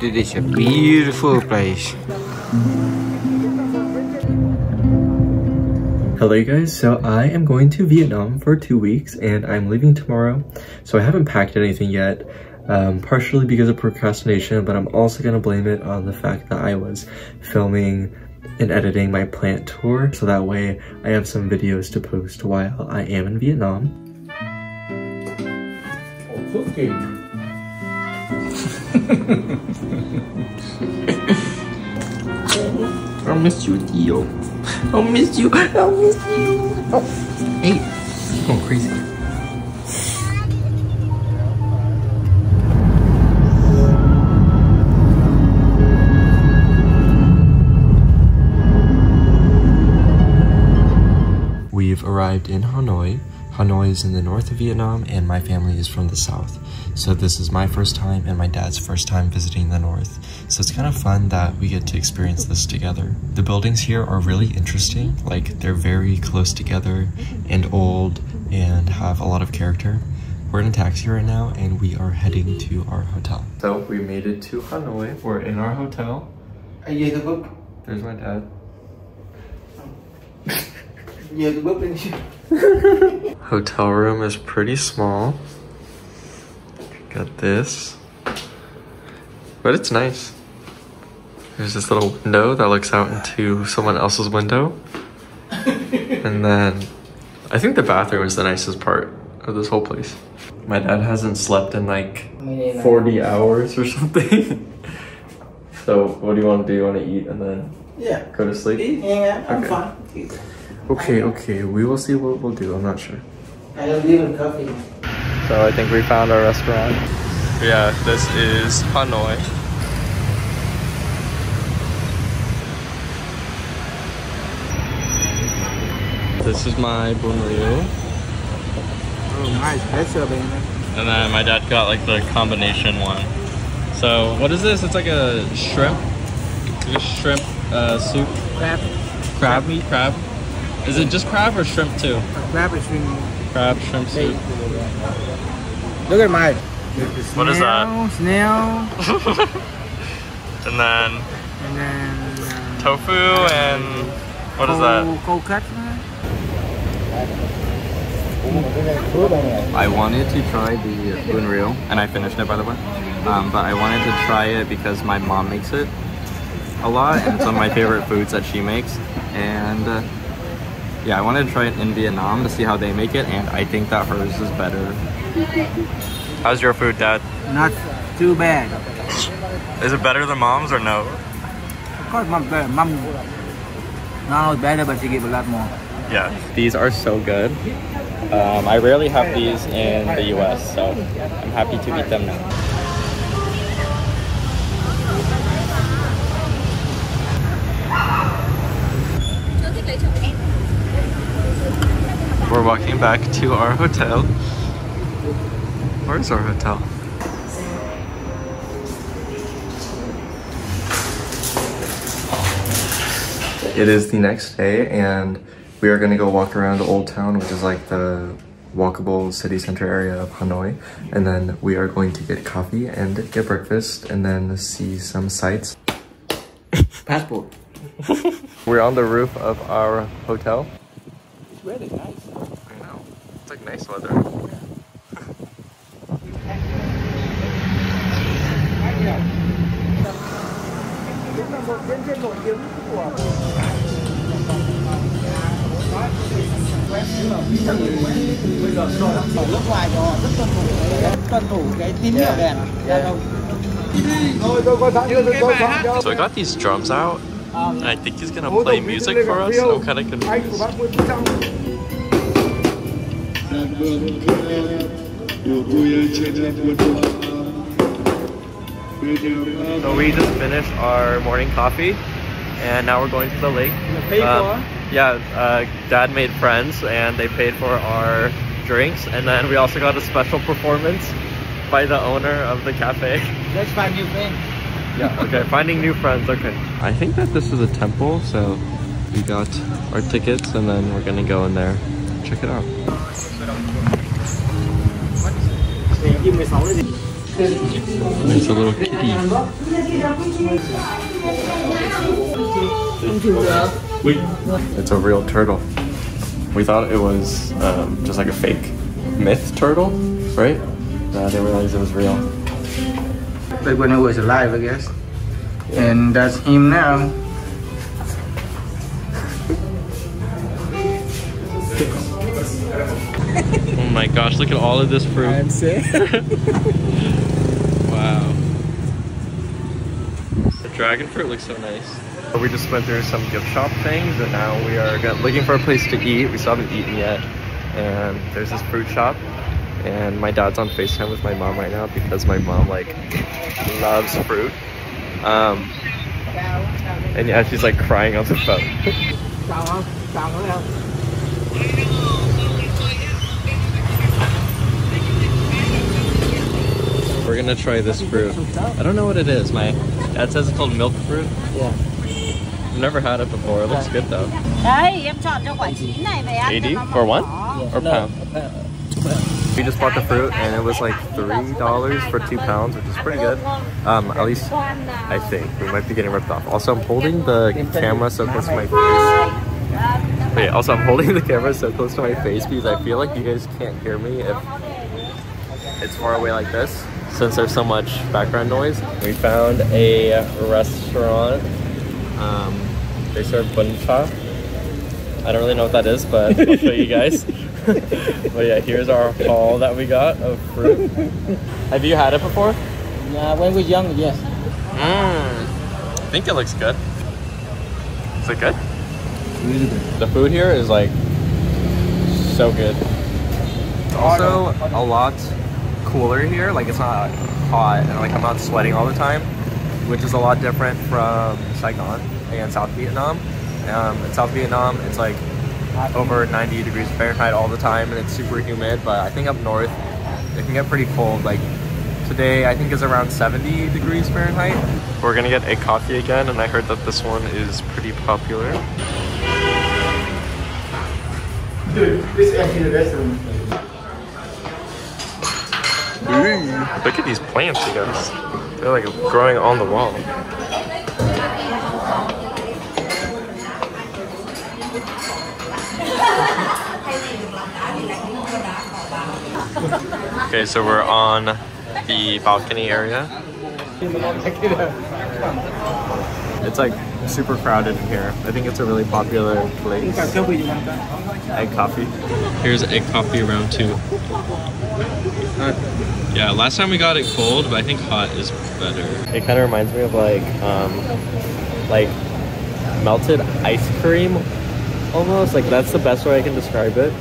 It is a beautiful place. Hello you guys, so I am going to Vietnam for 2 weeks and I'm leaving tomorrow. So I haven't packed anything yet, partially because of procrastination, but I'm also gonna blame it on the fact that I was filming and editing my plant tour. So that way I have some videos to post while I am in Vietnam. Oh, cooking. I'll miss you, Theo. I'll miss you. I'll miss you. Oh. Hey, it's going crazy. We've arrived in Hanoi. Hanoi is in the north of Vietnam, and my family is from the south. So this is my first time and my dad's first time visiting the north. So it's kind of fun that we get to experience this together. The buildings here are really interesting, like they're very close together and old and have a lot of character. We're in a taxi right now and we are heading to our hotel. So we made it to Hanoi. We're in our hotel. There's my dad. Hotel room is pretty small. Got this, but it's nice. There's this little window that looks out into someone else's window. And then I think the bathroom is the nicest part of this whole place. My dad hasn't slept in like 40 hours or something. So what do you want to do? You want to eat and then go to sleep? Yeah, I'm fine. Okay, we will see what we'll do. I'm not sure. I don't believe in coffee. So I think we found our restaurant. Yeah, this is Hanoi. This is my bun ryu. Oh, nice. That's a baby. And then my dad got like the combination one. So what is this? It's like a shrimp. It's a shrimp soup. Crab. Is it just crab or shrimp too? Crab and shrimp. Crab shrimp soup. Look at mine. What is that? Snail. and then tofu and what is that? Cold cut. I wanted to try the bun ryu, and I finished it by the way. But I wanted to try it because my mom makes it a lot, and it's one of my favorite foods that she makes. And yeah, I wanted to try it in Vietnam to see how they make it, and I think that hers is better. How's your food, Dad? Not too bad. Is it better than Mom's or no? Of course, Mom's better. Mom's better, but she gave a lot more. Yeah. These are so good. I rarely have these in the US, so I'm happy to eat them now. We're walking back to our hotel. Where's our hotel? It is the next day and we are gonna go walk around Old Town, which is like the walkable city center area of Hanoi. And then we are going to get coffee and get breakfast and then see some sights. Passport. We're on the roof of our hotel. It's really nice. I know. It's like nice weather. So I got these drums out. I think he's gonna play music for us. I'm kind of confused. So we just finished our morning coffee, and now we're going to the lake. Dad made friends, and they paid for our drinks, and then we also got a special performance by the owner of the cafe. Let's find new friends. Yeah, okay, finding new friends, okay. I think that this is a temple, so we got our tickets and then we're gonna go in there. Check it out. There's a little kitty. It's a real turtle. We thought it was just like a fake myth turtle, right? I didn't realize it was real. Like when it was alive, I guess. Yeah. And that's him now. Oh my gosh, look at all of this fruit. I'm sick. Wow. The dragon fruit looks so nice. We just went through some gift shop things and now we are looking for a place to eat. We still haven't eaten yet. And there's this fruit shop. And my dad's on FaceTime with my mom right now because my mom like loves fruit. And yeah, she's like crying on the phone. We're gonna try this fruit. I don't know what it is. My dad says it's called milk fruit. Yeah. I've never had it before. It looks good though. 80 for one? Yeah. Or pound? We just bought the fruit and it was like $3 for 2 pounds, which is pretty good. At least I think we might be getting ripped off. Also, I'm holding the camera so close to my face. Wait, also I'm holding the camera so close to my face because I feel like you guys can't hear me if it's far away like this, since there's so much background noise. We found a restaurant. They serve bun cha. I don't really know what that is, but I'll show you guys. But yeah, here's our haul that we got of fruit. Have you had it before? Yeah, when we were young, yes. I think it looks good. Is it good? Really good. The food here is like so good. It's also a lot cooler here. Like it's not hot and like I'm not sweating all the time, which is a lot different from Saigon and South Vietnam. In South Vietnam, it's like over 90 degrees Fahrenheit all the time and it's super humid, but I think up north it can get pretty cold. Like today I think it's around 70 degrees Fahrenheit. We're gonna get a coffee again and I heard that this one is pretty popular. Dude, this is actually the best one. Look at these plants, you guys. They're like growing on the wall. Okay, so we're on the balcony area. It's like super crowded in here. I think it's a really popular place. And coffee. Here's a coffee round two. Yeah, last time we got it cold, but I think hot is better. It kind of reminds me of like melted ice cream almost. Like that's the best way I can describe it.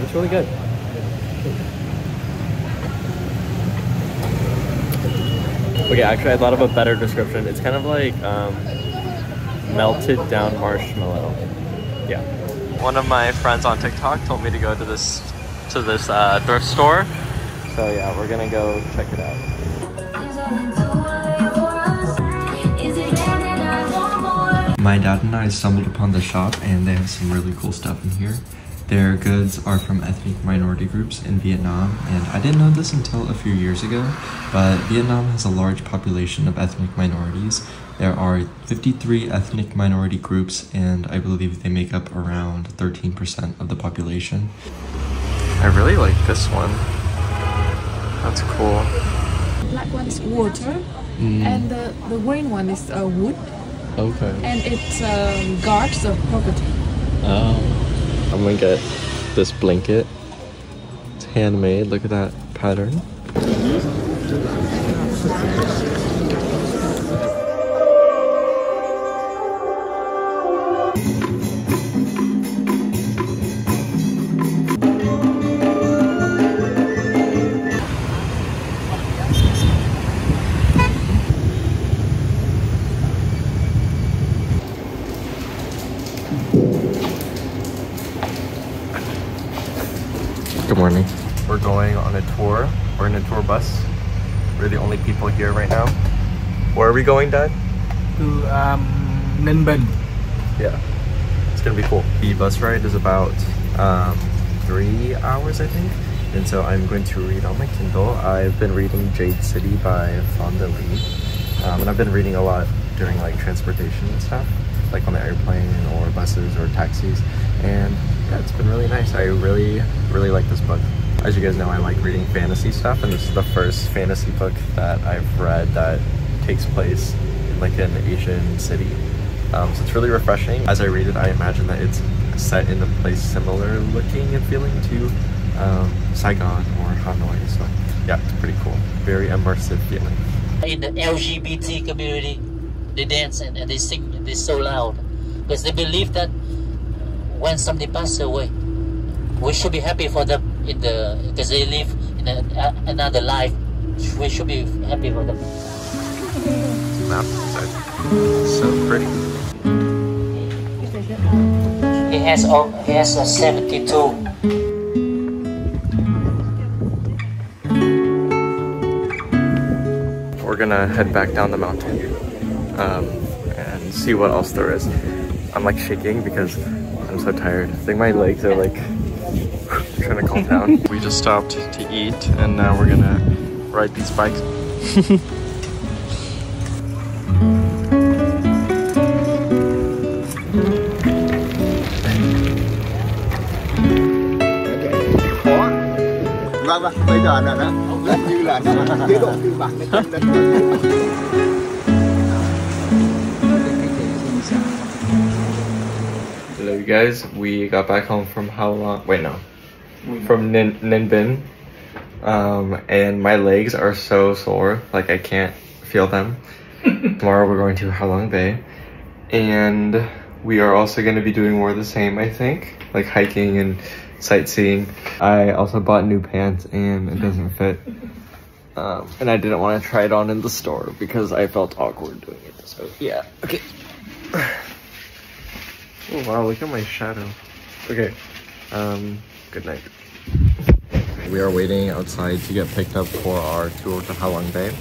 It's really good. Okay, actually I thought of a better description. It's kind of like melted down marshmallow. Yeah. One of my friends on TikTok told me to go to this thrift store. So yeah, we're gonna go check it out. My dad and I stumbled upon the shop and they have some really cool stuff in here. Their goods are from ethnic minority groups in Vietnam, and I didn't know this until a few years ago, but Vietnam has a large population of ethnic minorities. There are 53 ethnic minority groups, and I believe they make up around 13% of the population. I really like this one. That's cool. The black one is water, and the green one is wood. Okay. And it guards the property. Oh. I'm gonna get this blanket. It's handmade. Look at that pattern. We're going on a tour. We're in a tour bus. We're the only people here right now. Where are we going, Dad? To Ninh Binh. Yeah, it's gonna be cool. The bus ride is about 3 hours, I think. and so I'm going to read on my Kindle. I've been reading Jade City by Fonda Lee, and I've been reading a lot during like transportation and stuff, like on the airplane or buses or taxis, and yeah, it's been really nice. I really like this book. As you guys know, I like reading fantasy stuff, and this is the first fantasy book that I've read that takes place in like an Asian city. So it's really refreshing. As I read it, I imagine that it's set in a place similar looking and feeling to Saigon or Hanoi. So yeah, it's pretty cool. Very immersive feeling. In the LGBT community, they dance and they sing and they're so loud because they believe that when somebody passes away, we should be happy for them in the because they live in another life. We should be happy for them. It's so pretty. He has a 72. We're gonna head back down the mountain and see what else there is. I'm like shaking because I'm so tired. I think my legs are like trying to calm down. We just stopped to eat and now we're gonna ride these bikes. Bây giờ là nó gần như là chế độ cư bạc đấy. Hello you guys, we got back home from Halong. Wait no, from Ninh Binh, and my legs are so sore, like I can't feel them. Tomorrow we're going to Halong Bay, and we are also going to be doing more of the same, I think, like hiking and sightseeing. I also bought new pants and it doesn't fit, and I didn't want to try it on in the store because I felt awkward doing it, so yeah. Okay. Oh wow, look at my shadow. Okay, good night. We are waiting outside to get picked up for our tour to Halong Bay.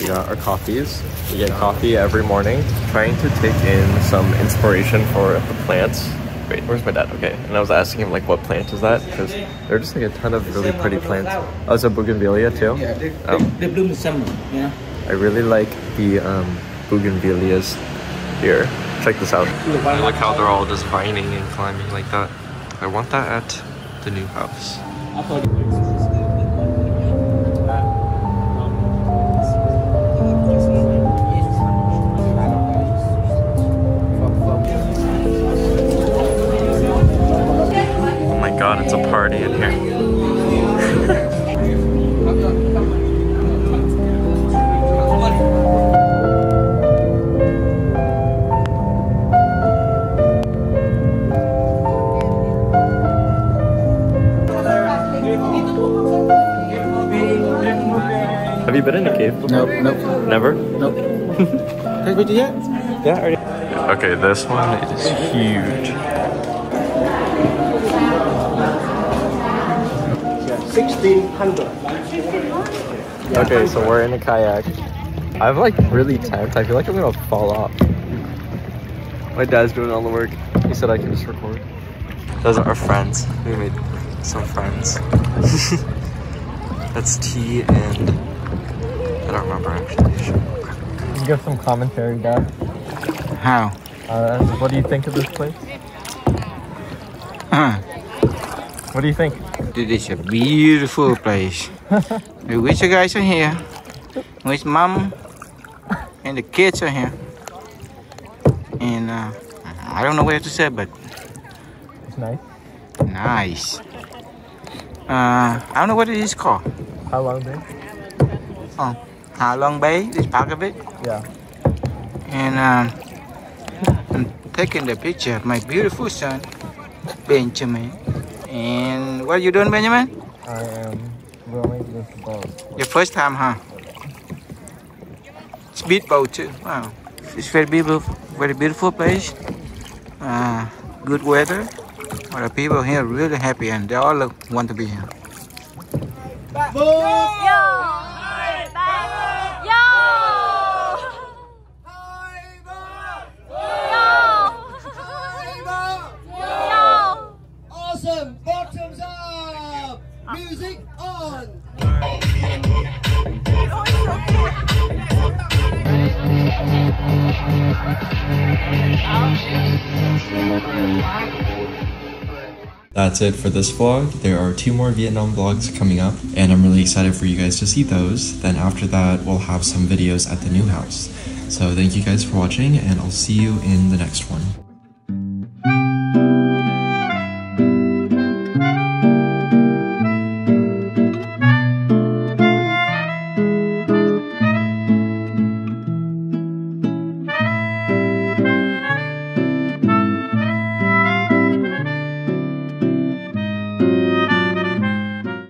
We got our coffees. We get coffee every morning, trying to take in some inspiration for the plants. Wait, where's my dad? Okay, and I was asking him like, what plant is that? Because there are just like a ton of really pretty plants. Oh, it's a bougainvillea too? Yeah, they bloom in summer, yeah. I really like the bougainvilleas here. Check this out. I like how they're all just vining and climbing like that. I want that at the new house. God, it's a party in here. Have you been in a cave before? Nope. Nope. Never? Nope. Have we done yet? Yeah, already. Okay, this one is huge. 1600. Okay, so we're in a kayak. I'm like really tense. I feel like I'm gonna fall off. My dad's doing all the work. He said I can just record. Those are our friends. We made some friends. That's T and I don't remember actually. Can you give some commentary, Dad? How? What do you think of this place? What do you think? It is a beautiful place. I wish you guys are here. I wish Mom and the kids are here. And I don't know what to say, but it's nice. Nice. I don't know what it is called. Halong Bay. Oh, Halong Bay. This part of it. Yeah. And I'm taking the picture of my beautiful son, Benjamin. And what are you doing, Benjamin? I am rowing this boat. Your first time, huh? Speedboat too. Wow, it's very beautiful place. Good weather. All the people here are really happy, and they all want to be here. Music! That's it for this vlog. There are 2 more Vietnam vlogs coming up, and I'm really excited for you guys to see those. Then after that, we'll have some videos at the new house. So thank you guys for watching, and I'll see you in the next one.